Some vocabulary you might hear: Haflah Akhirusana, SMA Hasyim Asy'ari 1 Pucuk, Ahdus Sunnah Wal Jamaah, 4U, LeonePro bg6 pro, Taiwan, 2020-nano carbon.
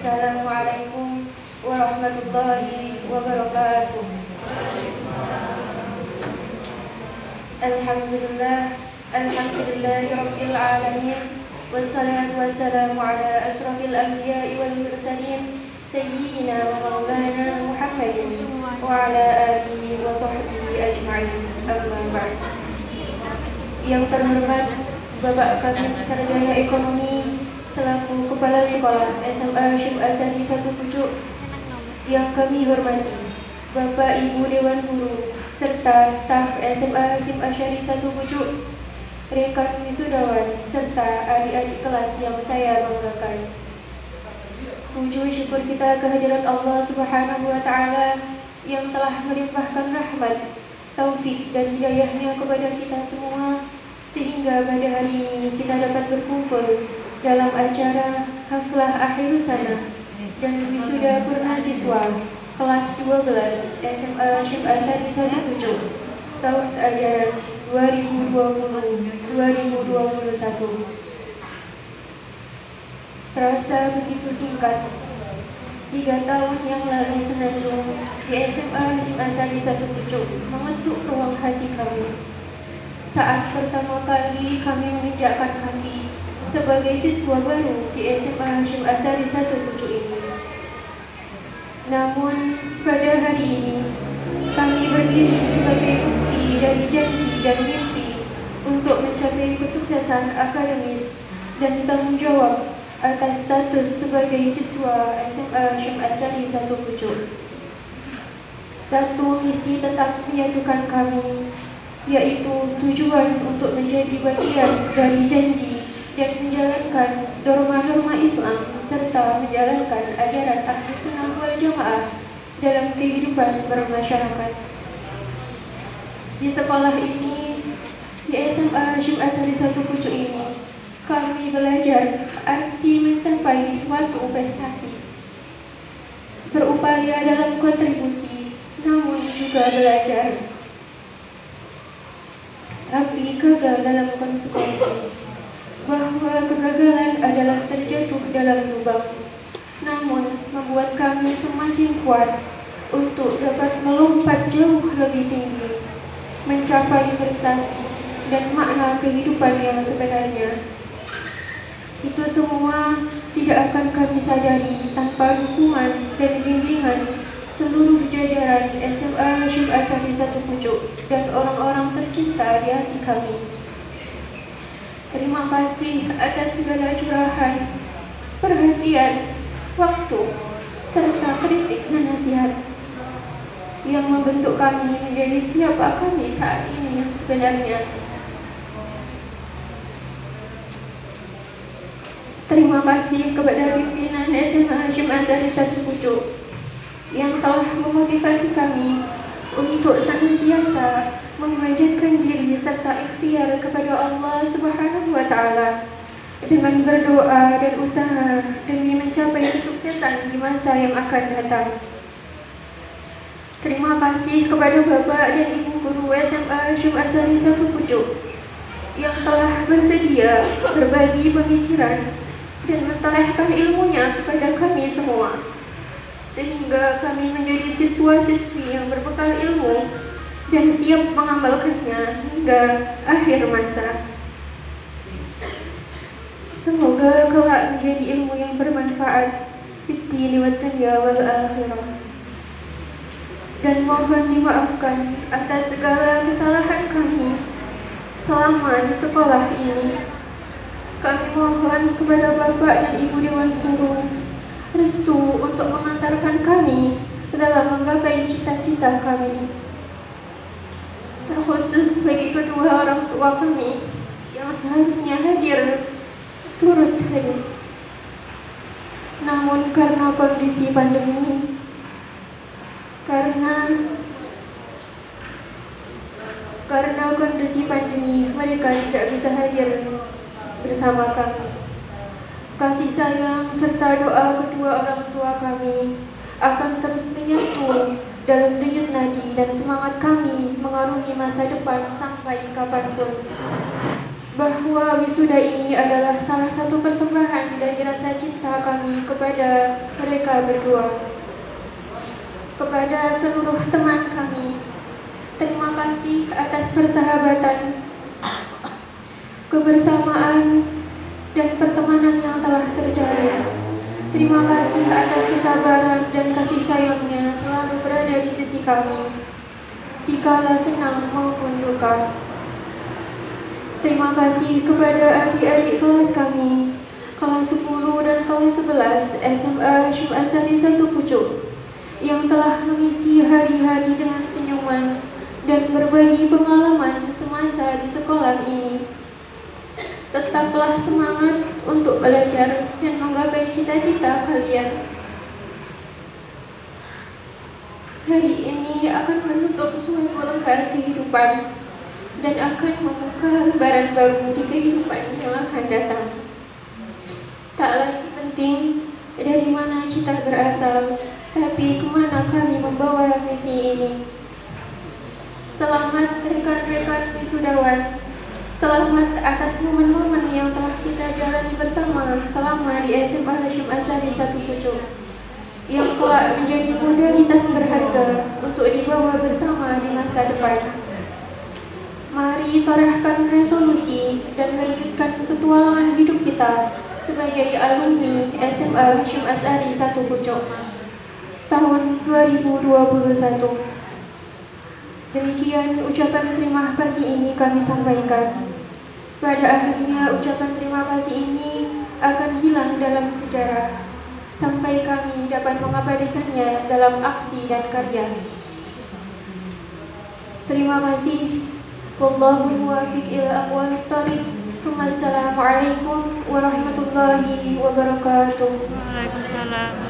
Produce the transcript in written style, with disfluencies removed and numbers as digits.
Assalamualaikum warahmatullahi wabarakatuh. Alhamdulillahi rabbil alamin. Wassalatu wassalamu ala asyrafil anbiya'i wal mursalin sayyidina wa maulana Muhammadin wa ala alihi wa sahbihi ajma'in. Amma ba'd. Yang terhormat Bapak Kabit Sarjana Ekonomi selaku Kepala Sekolah SMA Hasyim Asy'ari 1 Pucuk yang kami hormati, Bapak Ibu Dewan Guru serta staf SMA Hasyim Asy'ari 1 Pucuk, rekan wisudawan serta adik-adik kelas yang saya banggakan. Puji syukur kita kehadirat Allah Subhanahu wa Ta'ala yang telah melimpahkan rahmat, taufik dan hidayahnya kepada kita semua, sehingga pada hari ini kita dapat berkumpul dalam acara Haflah Akhirusana dan wisuda purna siswa kelas 12 SMA Hasyim Asy'ari 1 Pucuk tahun ajaran 2020-2021. Terasa begitu singkat 3 tahun yang lalu senandung di SMA Hasyim Asy'ari 1 Pucuk mengetuk ruang hati kami. Saat pertama kali kami menginjakkan kaki sebagai siswa baru di SMA Hasyim Asy'ari 1 Pucuk ini. Namun, pada hari ini, kami berdiri sebagai bukti dari janji dan mimpi untuk mencapai kesuksesan akademis dan tanggung jawab atas status sebagai siswa SMA Hasyim Asy'ari 1 Pucuk. Satu misi tetap menyatukan kami, yaitu tujuan untuk menjadi bagian dari janji dan menjalankan norma-norma Islam serta menjalankan ajaran Ahdus Sunnah Wal Jamaah dalam kehidupan bermasyarakat. Di sekolah ini, di SMA Hasyim Asy'ari 1 Pucuk ini, kami belajar arti mencapai suatu prestasi, berupaya dalam kontribusi, namun juga belajar, tapi gagal dalam konsekuensi. Bahwa kegagalan adalah terjatuh dalam lubang, namun membuat kami semakin kuat untuk dapat melompat jauh lebih tinggi, mencapai prestasi dan makna kehidupan yang sebenarnya. Itu semua tidak akan kami sadari tanpa dukungan dan bimbingan seluruh jajaran SMA Hasyim Asy'ari 1 Pucuk dan orang-orang tercinta di hati kami. Terima kasih atas segala curahan, perhatian, waktu, serta kritik dan nasihat yang membentuk kami menjadi siapa kami saat ini yang sebenarnya. Terima kasih kepada pimpinan SMA Hasyim Asy'ari 1 Pucuk yang telah memotivasi kami untuk senantiasa memanjatkan diri serta ikhtiar kepada Allah Subhanahu wa Ta'ala dengan berdoa dan usaha demi mencapai kesuksesan di masa yang akan datang. Terima kasih kepada Bapak dan Ibu Guru SMA Hasyim Asy'ari 1 Pucuk yang telah bersedia berbagi pemikiran dan mentorehkan ilmunya kepada kami semua, sehingga kami menjadi siswa-siswi yang berbekal ilmu dan siap mengamalkannya hingga akhir masa. Semoga kelak menjadi ilmu yang bermanfaat fid-dini wad-dunya wal-akhirah. Dan mohon dimaafkan atas segala kesalahan kami selama di sekolah ini. Kami mohon kepada Bapak dan Ibu Dewan Guru restu untuk mengantarkan kami dalam menggapai cita-cita kami, terkhusus bagi kedua orang tua kami yang seharusnya hadir turut hadir. Namun karena kondisi pandemi, mereka tidak bisa hadir bersama kami. Kasih sayang serta doa kedua orang tua kami akan terus menyatu dalam denyut nadi dan semangat kami mengarungi masa depan sampai kapanpun. bahwa wisuda ini adalah salah satu persembahan dari rasa cinta kami kepada mereka berdua. Kepada seluruh teman kami, terima kasih atas persahabatan, kebersamaan, dan pertemanan yang telah terjalin. Terima kasih atas kesabaran dan kasih sayangnya selalu berada di sisi kami, dikala senang maupun duka. Terima kasih kepada adik-adik kelas kami, kelas 10 dan kelas 11 SMA Hasyim Asy'ari 1 Pucuk, yang telah mengisi hari-hari dengan senyuman dan berbagi pengalaman semasa di sekolah ini. Tetaplah semangat untuk belajar dan menggapai cita-cita kalian. Hari ini akan menutup suatu lembar kehidupan dan akan membuka lembaran baru di kehidupan yang akan datang. Tak lagi penting dari mana kita berasal, tapi kemana kami membawa misi ini. Selamat rekan-rekan wisudawan. Selamat atas momen-momen yang telah kita jalani bersama selama di SMA Hasyim Asy'ari 1 Pucuk, yang telah menjadi modalitas berharga untuk dibawa bersama di masa depan. Mari torahkan resolusi dan lanjutkan petualangan hidup kita sebagai alumni SMA Hasyim Asy'ari 1 Pucuk tahun 2021. Demikian ucapan terima kasih ini kami sampaikan. Pada akhirnya ucapan terima kasih ini akan hilang dalam sejarah, sampai kami dapat mengabadikannya dalam aksi dan karya. Terima kasih. Wallahul muwaffiq ila aqwamit thoriq. Assalamualaikum warahmatullahi wabarakatuh. Waalaikumsalam.